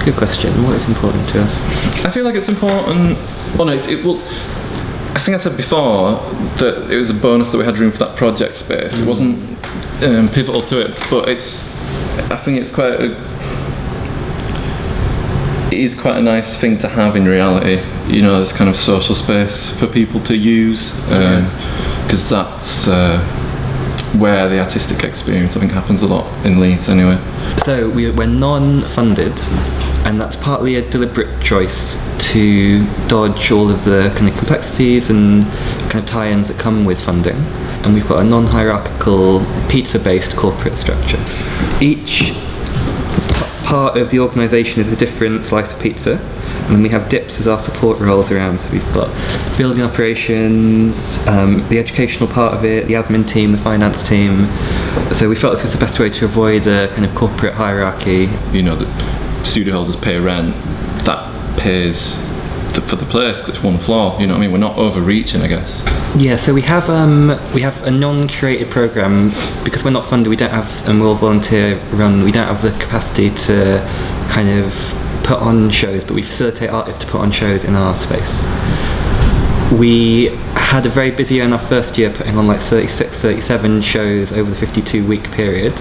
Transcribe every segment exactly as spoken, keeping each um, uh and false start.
a good question. What is important to us? I feel like it's important. Well, no, it's, it will. I think I said before that it was a bonus that we had room for that project space. Mm. It wasn't um, pivotal to it, but it's. I think it's quite. A, it is quite a nice thing to have in reality. You know, this kind of social space for people to use, because um, that's. Uh, where the artistic experience, I think, happens a lot in Leeds anyway. So we, we're non-funded, and that's partly a deliberate choice to dodge all of the kind of complexities and kind of tie-ins that come with funding. And we've got a non-hierarchical, pizza-based corporate structure. Each part of the organisation is a different slice of pizza, and then we have dips as our support roles around. So we've got building operations, um, the educational part of it, the admin team, the finance team. So we felt this was the best way to avoid a kind of corporate hierarchy. You know, the studio holders pay rent, that pays the, for the place because it's one floor. You know what I mean? We're not overreaching, I guess. Yeah, so we have um, we have a non-created programme because we're not funded. We don't have, and we're all volunteer run. We don't have the capacity to kind of put on shows, but we facilitate artists to put on shows in our space. We had a very busy year in our first year, putting on like thirty-six, thirty-seven shows over the fifty-two week period,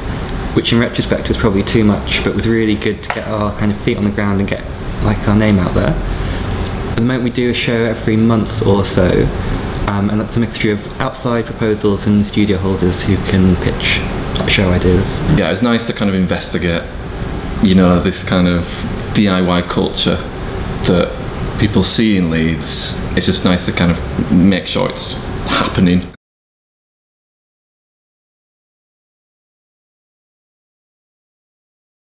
which in retrospect was probably too much, but was really good to get our kind of feet on the ground and get like our name out there. At the moment, we do a show every month or so. Um, and that's a mixture of outside proposals and studio holders who can pitch show ideas. Yeah, it's nice to kind of investigate, you know, this kind of D I Y culture that people see in Leeds. It's just nice to kind of make sure it's happening.